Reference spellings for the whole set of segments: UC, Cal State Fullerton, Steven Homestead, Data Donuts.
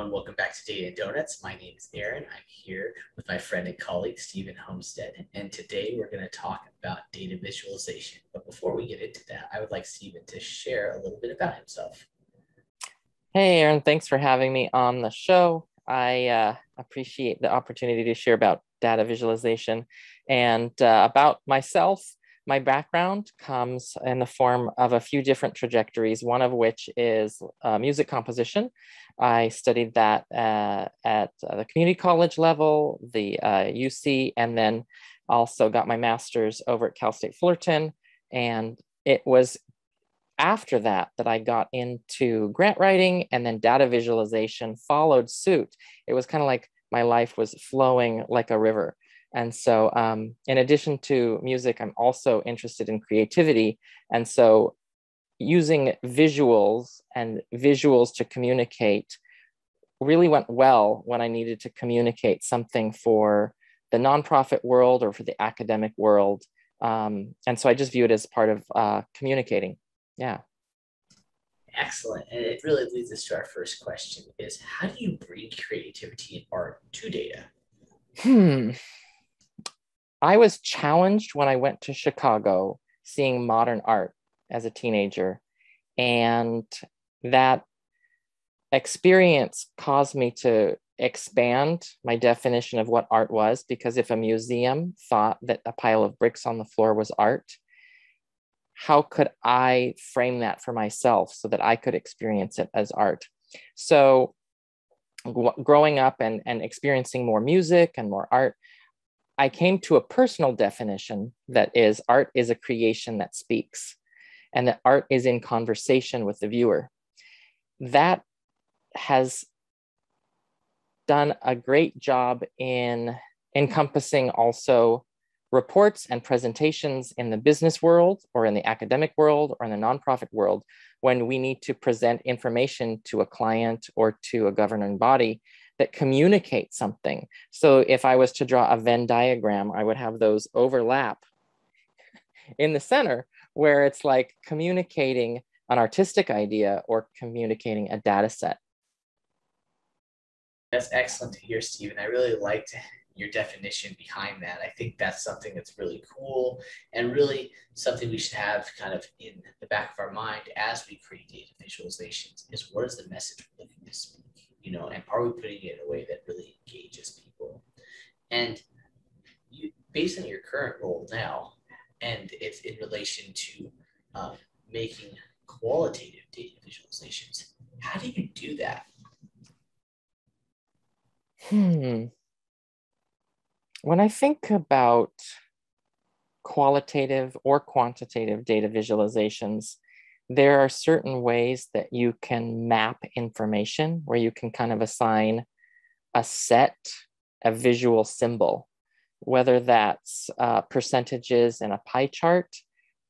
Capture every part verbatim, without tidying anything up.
everyone. Welcome back to Data Donuts. My name is Aaron. I'm here with my friend and colleague, Steven Homestead. And today we're going to talk about data visualization. But before we get into that, I would like Steven to share a little bit about himself. Hey, Aaron. Thanks for having me on the show. I uh, appreciate the opportunity to share about data visualization and uh, about myself. My background comes in the form of a few different trajectories, one of which is uh, music composition. I studied that uh, at the community college level, the uh, U C, and then also got my master's over at Cal State Fullerton. And it was after that that I got into grant writing, and then data visualization followed suit. It was kind of like my life was flowing like a river. And so um, in addition to music, I'm also interested in creativity. And so using visuals and visuals to communicate really went well when I needed to communicate something for the nonprofit world or for the academic world. Um, and so I just view it as part of uh, communicating. Yeah. Excellent. And it really leads us to our first question is, how do you bring creativity and art to data? Hmm. I was challenged when I went to Chicago seeing modern art as a teenager, and that experience caused me to expand my definition of what art was, because if a museum thought that a pile of bricks on the floor was art, how could I frame that for myself so that I could experience it as art? So growing up and, and experiencing more music and more art, I came to a personal definition that is art is a creation that speaks, and that art is in conversation with the viewer. That has done a great job in encompassing also reports and presentations in the business world or in the academic world or in the nonprofit world when we need to present information to a client or to a governing body that communicate something. So if I was to draw a Venn diagram, I would have those overlap in the center where it's like communicating an artistic idea or communicating a data set. That's excellent to hear, Steven. I really liked your definition behind that. I think that's something that's really cool and really something we should have kind of in the back of our mind as we create data visualizations is, what is the message we're looking to speak? You know, and are we putting it in a way that really engages people? And you, based on your current role now, and it's in relation to uh, making qualitative data visualizations, how do you do that? Hmm. When I think about qualitative or quantitative data visualizations, there are certain ways that you can map information where you can kind of assign a set, a visual symbol, whether that's uh, percentages in a pie chart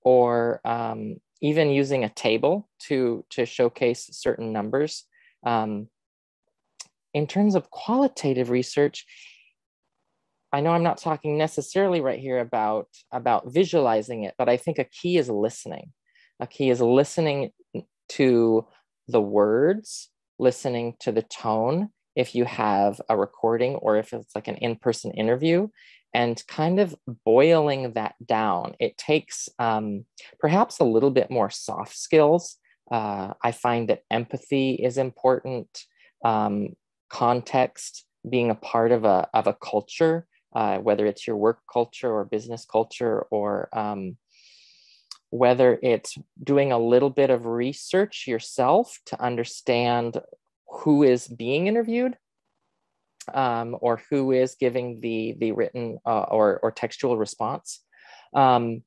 or um, even using a table to, to showcase certain numbers. Um, in terms of qualitative research, I know I'm not talking necessarily right here about, about visualizing it, but I think a key is listening. A key is listening to the words, listening to the tone, if you have a recording or if it's like an in-person interview, and kind of boiling that down. It takes um, perhaps a little bit more soft skills. Uh, I find that empathy is important, um, context, being a part of a, of a culture, uh, whether it's your work culture or business culture or um, whether it's doing a little bit of research yourself to understand who is being interviewed um, or who is giving the, the written uh, or, or textual response. Um,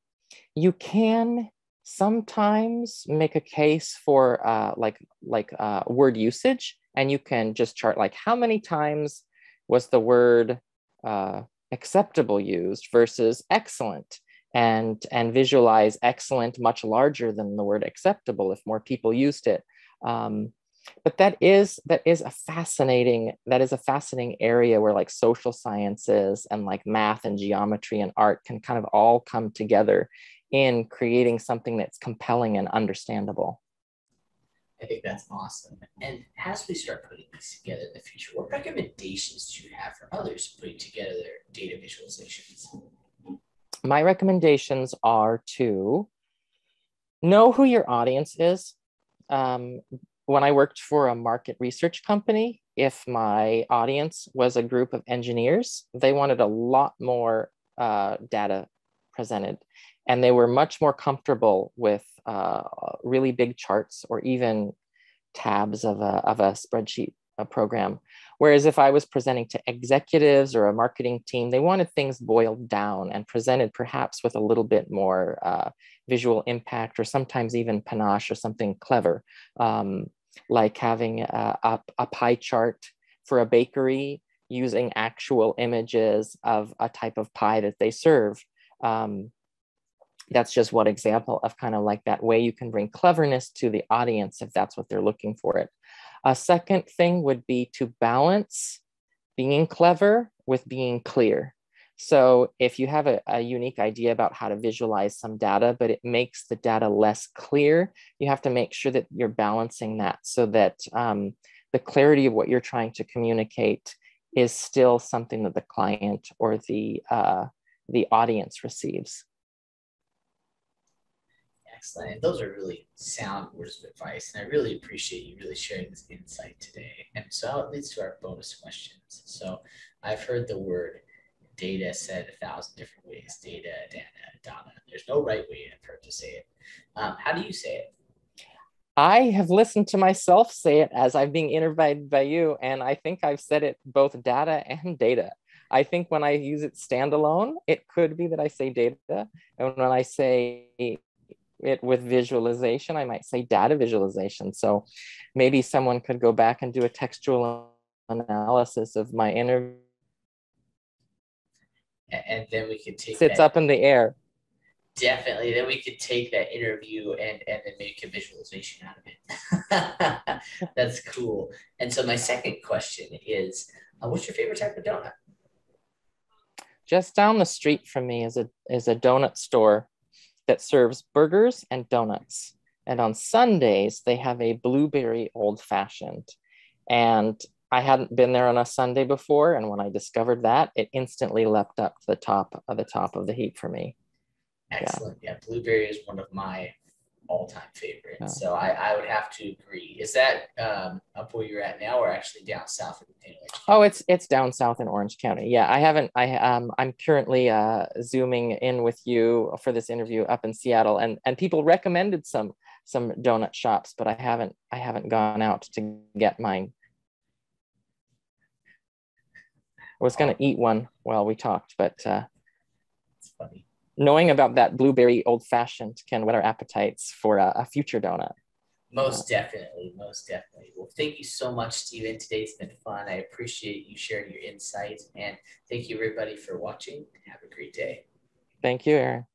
you can sometimes make a case for uh, like, like uh, word usage, and you can just chart like how many times was the word uh, acceptable used versus excellent. And, and visualize excellent much larger than the word acceptable if more people used it. Um, but that is, that is a fascinating, that is a fascinating area where like social sciences and like math and geometry and art can kind of all come together in creating something that's compelling and understandable. I think that's awesome. And as we start putting these together in the future, what recommendations do you have for others putting together their data visualizations? My recommendations are to know who your audience is. Um, when I worked for a market research company, if my audience was a group of engineers, they wanted a lot more uh, data presented, and they were much more comfortable with uh, really big charts or even tabs of a, of a spreadsheet a program. Whereas if I was presenting to executives or a marketing team, they wanted things boiled down and presented perhaps with a little bit more uh, visual impact, or sometimes even panache or something clever, um, like having a, a, a pie chart for a bakery using actual images of a type of pie that they serve. Um, that's just one example of kind of like that way you can bring cleverness to the audience if that's what they're looking for it. A second thing would be to balance being clever with being clear. So if you have a, a unique idea about how to visualize some data, but it makes the data less clear, you have to make sure that you're balancing that so that um, the clarity of what you're trying to communicate is still something that the client or the uh, the audience receives. Excellent. Those are really sound words of advice, and I really appreciate you really sharing this insight today. And so it leads to our bonus questions. So I've heard the word data said a thousand different ways. Data, data, data. There's no right way I've heard to say it. Um, how do you say it? I have listened to myself say it as I'm being interviewed by you, and I think I've said it both data and data. I think when I use it standalone, it could be that I say data, and when I say it with visualization, I might say data visualization. So maybe someone could go back and do a textual analysis of my interview. And then we could take it's up in the air. Definitely. Then we could take that interview and, and then make a visualization out of it. That's cool. And so my second question is, uh, what's your favorite type of donut? Just down the street from me is a, is a donut store that serves burgers and donuts. And on Sundays, they have a blueberry old fashioned. And I hadn't been there on a Sunday before. And when I discovered that, it instantly leapt up to the top of the top of the heap for me. Excellent. Yeah, yeah, blueberry is one of my all-time favorites. Yeah. So I, I would have to agree. Is that um, up where you're at now, or actually down south in Orange County? Oh, it's it's down south in Orange County. Yeah, I haven't. I um, I'm currently uh, zooming in with you for this interview up in Seattle, and and people recommended some some donut shops, but I haven't I haven't gone out to get mine. I was gonna eat one while we talked, but uh, it's funny. Knowing about that blueberry old-fashioned can whet our appetites for a, a future donut. Most uh, definitely, most definitely. Well, thank you so much, Steven. Today's been fun. I appreciate you sharing your insights, and thank you, everybody, for watching. Have a great day. Thank you, Aaron.